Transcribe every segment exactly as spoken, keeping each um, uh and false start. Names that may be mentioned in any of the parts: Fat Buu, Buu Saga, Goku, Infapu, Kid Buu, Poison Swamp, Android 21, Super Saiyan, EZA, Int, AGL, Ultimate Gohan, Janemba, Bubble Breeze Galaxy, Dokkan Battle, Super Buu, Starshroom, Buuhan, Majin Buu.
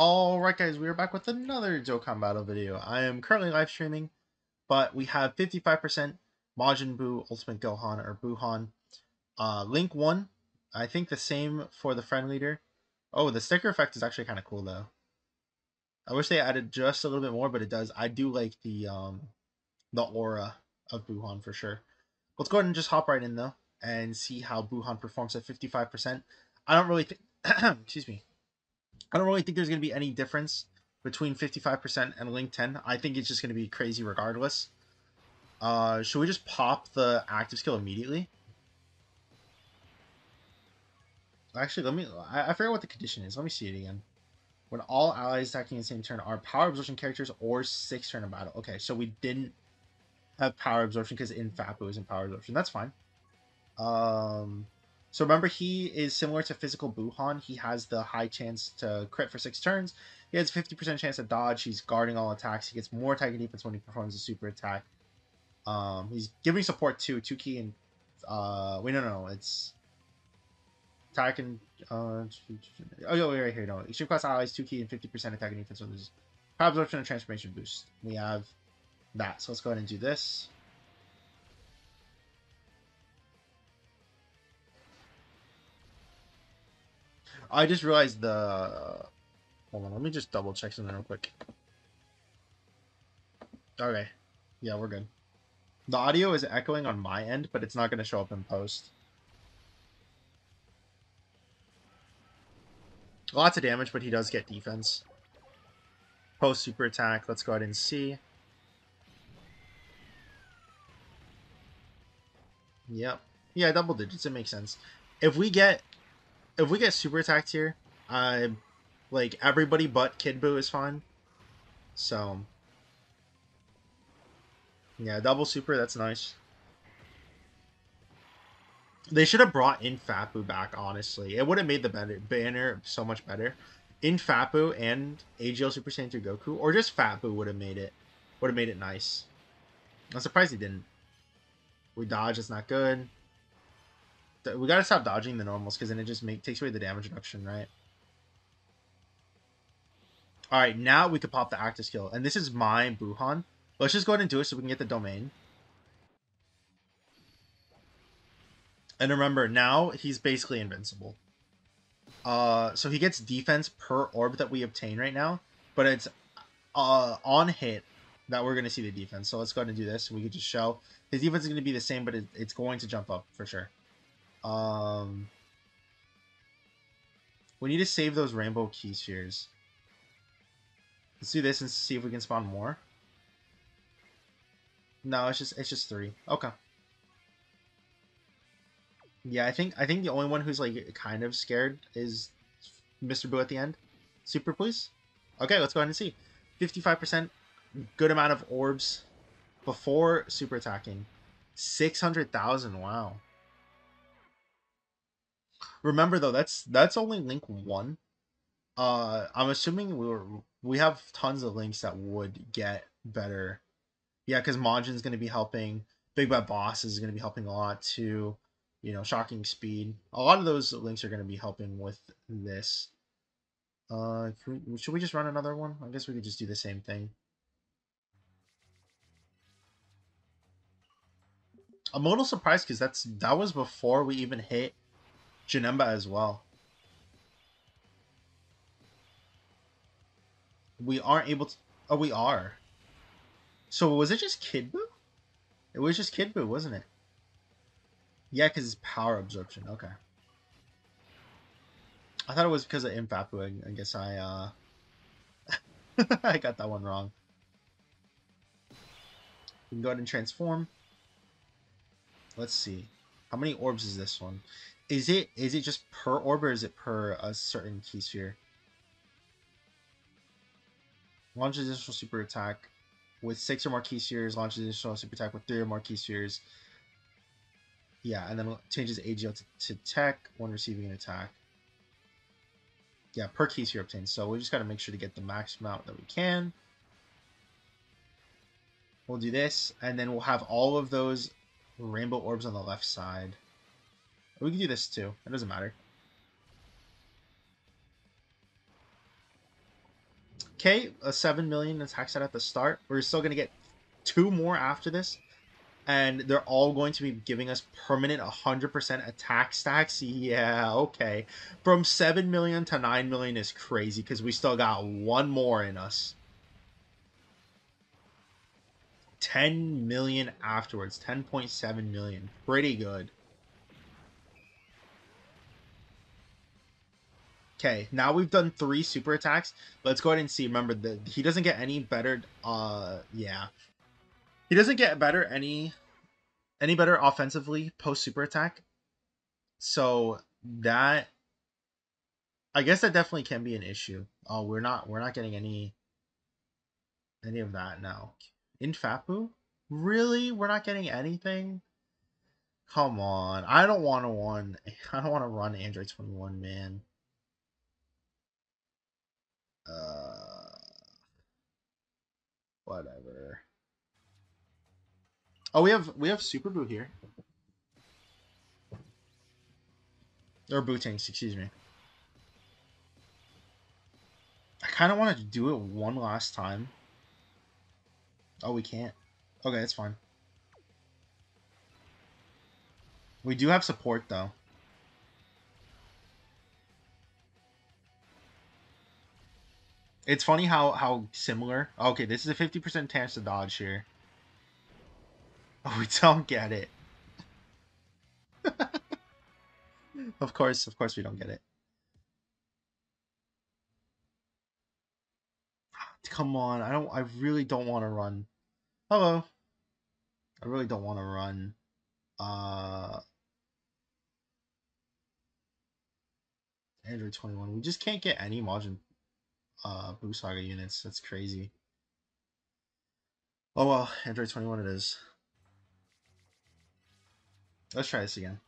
Alright guys, we are back with another Dokkan Battle video. I am currently live streaming, but we have fifty-five percent Majin Buu, Ultimate Gohan, or Buuhan. Uh, Link one, I think the same for the friend leader. Oh, the sticker effect is actually kind of cool though. I wish they added just a little bit more, but it does. I do like the, um, the aura of Buuhan for sure. Let's go ahead and just hop right in though, and see how Buuhan performs at fifty-five percent. I don't really think, excuse me, I don't really think there's going to be any difference between fifty-five percent and Link ten. I think it's just going to be crazy regardless. Uh, should we just pop the active skill immediately? Actually, let me, I, I forgot what the condition is. Let me see it again. When all allies attacking in the same turn are power absorption characters or sixth turn of battle. Okay, so we didn't have power absorption because Infapu isn't power absorption. That's fine. Um... So remember, he is similar to physical Buuhan. He has the high chance to crit for six turns. He has a fifty percent chance to dodge. He's guarding all attacks. He gets more attack and defense when he performs a super attack. Um, he's giving support to two key and... Uh, wait, no, no, no. It's... Attack and... Uh, oh, yeah, wait, right here. No. Extreme class allies, two key and fifty percent attack and defense. So there's power absorption and transformation boost. We have that. So let's go ahead and do this. I just realized the... Hold on, let me just double check something real quick. Okay. Yeah, we're good. The audio is echoing on my end, but it's not going to show up in post. Lots of damage, but he does get defense. Post super attack. Let's go ahead and see. Yep. Yeah, double digits. It makes sense. If we get... If we get super attacked here, I, like, everybody but Kid Buu is fine. So, yeah, double super, that's nice. They should have brought Infapu back, honestly. It would have made the better banner so much better. Infapu and A G L Super Saiyan three Goku, or just Fat Buu would have made it. Would have made it nice. I'm surprised he didn't. We dodge, that's not good. We gotta stop dodging the normals, because then it just make, takes away the damage reduction, right? Alright, now we could pop the active skill. And this is my Buuhan. Let's just go ahead and do it so we can get the domain. And remember, now he's basically invincible. Uh, so he gets defense per orb that we obtain right now. But it's uh, on hit that we're going to see the defense. So let's go ahead and do this. We could just show. His defense is going to be the same, but it, it's going to jump up for sure. Um, we need to save those rainbow key spheres. Let's do this and see if we can spawn more. No, it's just it's just three. Okay. Yeah, I think I think the only one who's like kind of scared is Mister Buu at the end. Super, please. Okay, let's go ahead and see. fifty-five percent, good amount of orbs before super attacking. six hundred thousand. Wow. Remember though, that's that's only Link one. Uh, I'm assuming we were we have tons of links that would get better. Yeah, because Majin's going to be helping. Big Bad Boss is going to be helping a lot too. You know, Shocking Speed. A lot of those links are going to be helping with this. Uh, we, should we just run another one? I guess we could just do the same thing. I'm a little surprised because that's that was before we even hit Janemba as well. We aren't able to... Oh, we are. So was it just Kid Buu? It was just Kid Buu, wasn't it? Yeah, because it's power absorption. Okay. I thought it was because of Infapu. I, I guess I, uh... I got that one wrong. We can go ahead and transform. Let's see. How many orbs is this one? Is it is it just per orb or is it per a certain key sphere? Launches additional super attack with six or more key spheres. Launches additional super attack with three or more key spheres. Yeah, and then changes A G L to, to T E Q when receiving an attack. Yeah, per key sphere obtained. So we just got to make sure to get the max amount that we can. We'll do this, and then we'll have all of those rainbow orbs on the left side. We can do this too. It doesn't matter. Okay, a seven million attack set at the start. We're still going to get two more after this. And they're all going to be giving us permanent one hundred percent attack stacks. Yeah, okay. From seven million to nine million is crazy because we still got one more in us. ten million afterwards. ten point seven million. Pretty good. Okay, now we've done three super attacks. Let's go ahead and see. Remember, the, he doesn't get any better. Uh, yeah. He doesn't get better any any better offensively post super attack. So that, I guess that definitely can be an issue. Oh, we're not we're not getting any any of that now. Infapu? Really? We're not getting anything? Come on. I don't want to run I don't want to run Android twenty-one, man. Uh, whatever. Oh, we have we have Super Buu here, or Buu tanks, excuse me. I kind of wanted to do it one last time. Oh, we can't. Okay, that's fine. We do have support though. It's funny how, how similar. Okay, this is a fifty percent chance to dodge here. Oh, we don't get it. Of course, of course we don't get it. Come on, I don't I really don't want to run. Hello. I really don't want to run. Uh Android twenty-one. We just can't get any Majin Uh, Buu Saga units. That's crazy. Oh well, Android twenty-one it is. Let's try this again.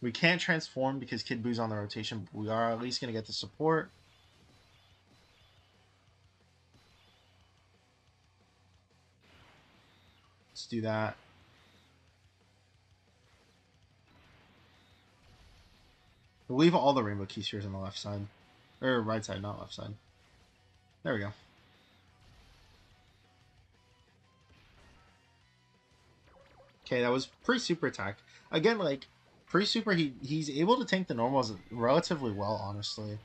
We can't transform because Kid Buu's on the rotation, but we are at least going to get the support. Let's do that. I believe all the rainbow keysters on the left side. Or right side, not left side. There we go. Okay, that was pre-super attack. Again, like, pre-super, he, he's able to tank the normals relatively well, honestly.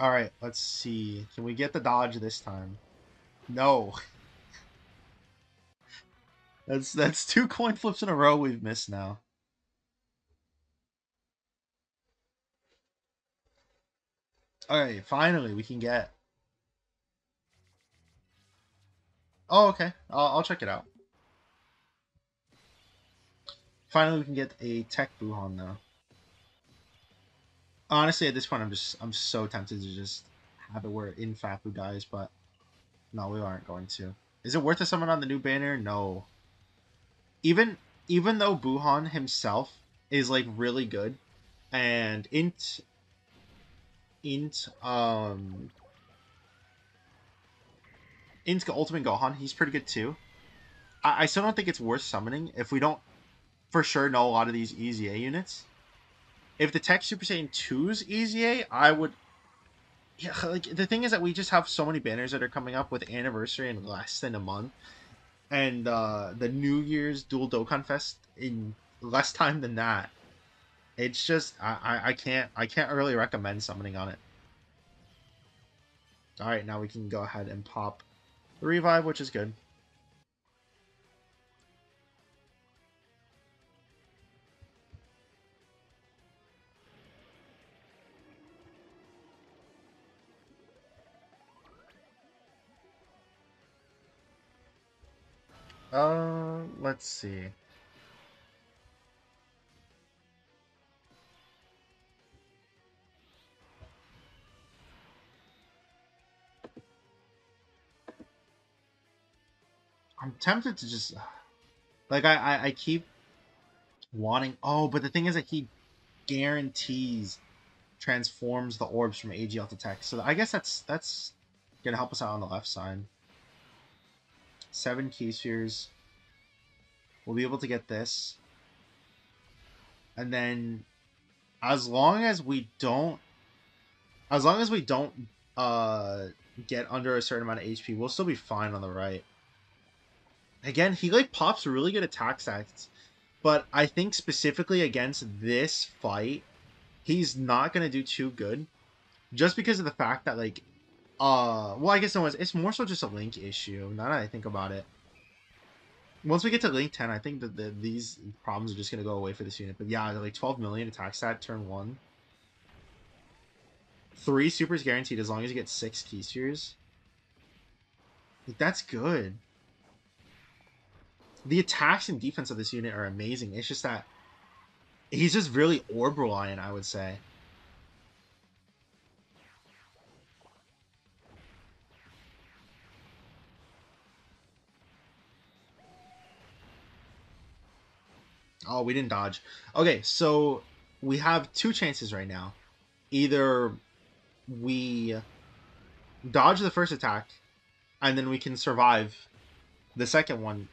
Alright, let's see. Can we get the dodge this time? No. that's, that's two coin flips in a row we've missed now. Alright, finally we can get... Oh, okay. I'll, I'll check it out. Finally we can get a T E Q Buuhan though. Honestly, at this point I'm just I'm so tempted to just have it where Infapu dies, but no, we aren't going to. Is it worth to summon on the new banner? No. Even even though Buuhan himself is like really good and Int Int, um... Int's Ultimate Gohan, he's pretty good too. I, I still don't think it's worth summoning if we don't for sure know a lot of these E Z A units. If the T E Q Super Saiyan two's E Z A, I would... Yeah, like, the thing is that we just have so many banners that are coming up with Anniversary in less than a month. And uh, the New Year's Dual Dokkan Fest in less time than that. It's just I, I I can't I can't really recommend summoning on it. All right, now we can go ahead and pop the revive, which is good. Uh, let's see. I'm tempted to just, like, I, I, I keep wanting, oh, but the thing is that he guarantees transforms the orbs from A G L to T E Q. So I guess that's, that's going to help us out on the left side. Seven key spheres. We'll be able to get this. And then as long as we don't, as long as we don't uh, get under a certain amount of H P, we'll still be fine on the right. Again, he like pops really good attack sets, but I think specifically against this fight, he's not gonna do too good, just because of the fact that like, uh, well, I guess no, it's, it's more so just a Link issue. Now that I think about it. Once we get to Link ten, I think that the, these problems are just going to go away for this unit. But yeah, like twelve million attack stat, turn one. Three supers guaranteed as long as you get six key spheres. Like, that's good. The attacks and defense of this unit are amazing. It's just that he's just really orb reliant, I would say. Oh, we didn't dodge. Okay, so we have two chances right now. Either we dodge the first attack, and then we can survive the second one,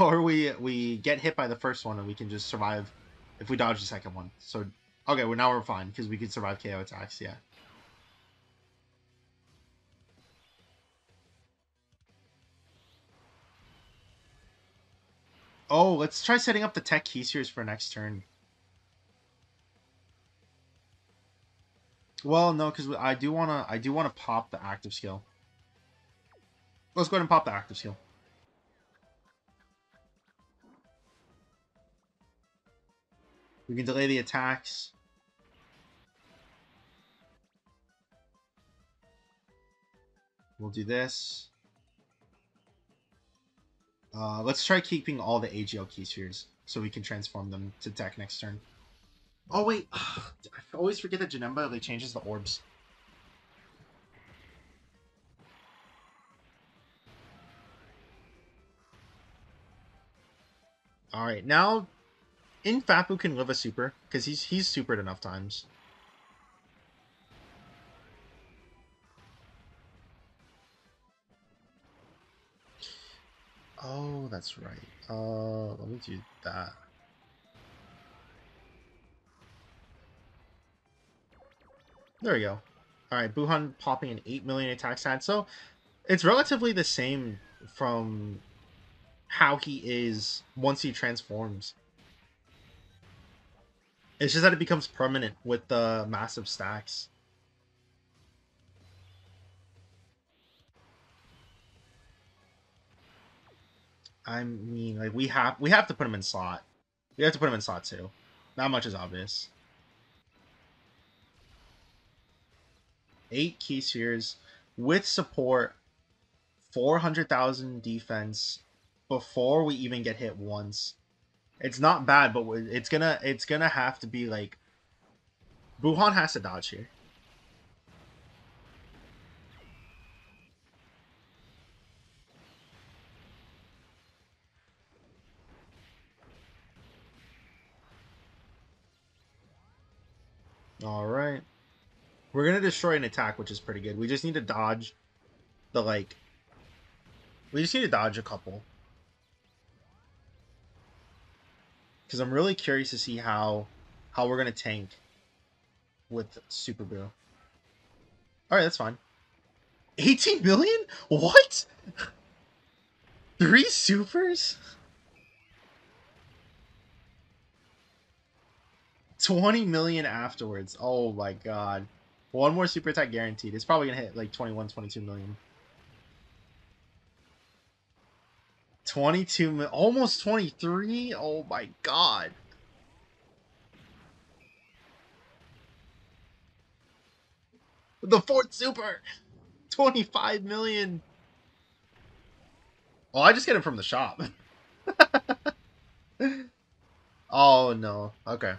or we we get hit by the first one and we can just survive if we dodge the second one. So, okay, well now we're fine because we can survive K O attacks. Yeah. Oh, let's try setting up the T E Q key series for next turn. Well, no, because I do wanna, I do wanna pop the active skill. Let's go ahead and pop the active skill. We can delay the attacks. We'll do this. Uh, let's try keeping all the A G L key spheres so we can transform them to T E Q next turn. Oh wait, I always forget that Janemba like changes the orbs. All right, now Infapu can live a super because he's he's supered enough times. Oh, that's right. Uh, let me do that. There we go. All right, Buuhan popping an eight million attack stat. So it's relatively the same from how he is once he transforms. It's just that it becomes permanent with the massive stacks. I mean, like we have we have to put him in slot. We have to put him in slot too. Not much is obvious. Eight key spheres with support, four hundred thousand defense before we even get hit once. It's not bad, but it's gonna it's gonna have to be like Buuhan has to dodge here. All right, we're gonna destroy an attack, which is pretty good. We just need to dodge the like. We just need to dodge a couple, because I'm really curious to see how how we're gonna tank with Super Buu. All right, that's fine. eighteen million? What? Three supers? twenty million afterwards. Oh my god. One more super attack guaranteed. It's probably going to hit like twenty-one, twenty-two million. twenty-two, almost twenty-three. Oh my god. The fourth super. twenty-five million. Well, I just get it from the shop. Oh no. Okay.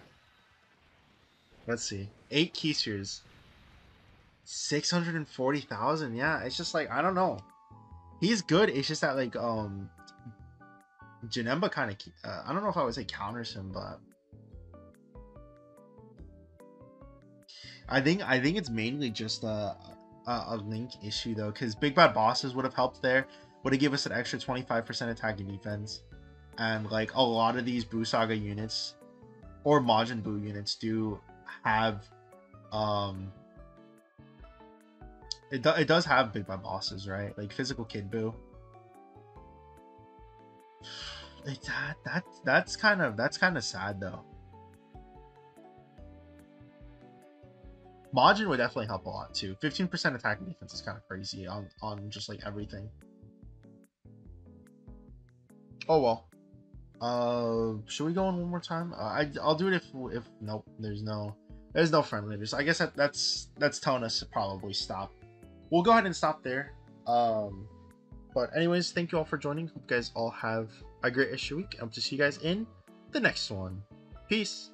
Let's see. Eight key spheres. six hundred forty thousand. Yeah, it's just like, I don't know. He's good. It's just that, like, um, Janemba kind of, uh, I don't know if I would say counters him, but I think, I think it's mainly just a, a, a Link issue, though, because Big Bad Bosses would have helped there. Would have given us an extra twenty-five percent attack and defense. And, like, a lot of these Buu Saga units or Majin Buu units do have um it, do it does have big bad bosses, right? Like physical Kid Buu. It, that, that that's kind of that's kind of sad though. Majin would definitely help a lot too. fifteen percent attack and defense is kind of crazy on on just like everything. Oh well. Uh, should we go in one more time? Uh, I I'll do it if if nope. There's no there's no friend leaders. I guess that, that's that's telling us to probably stop. We'll go ahead and stop there. Um, but anyways, thank you all for joining. Hope you guys all have a great issue week. I hope to see you guys in the next one. Peace.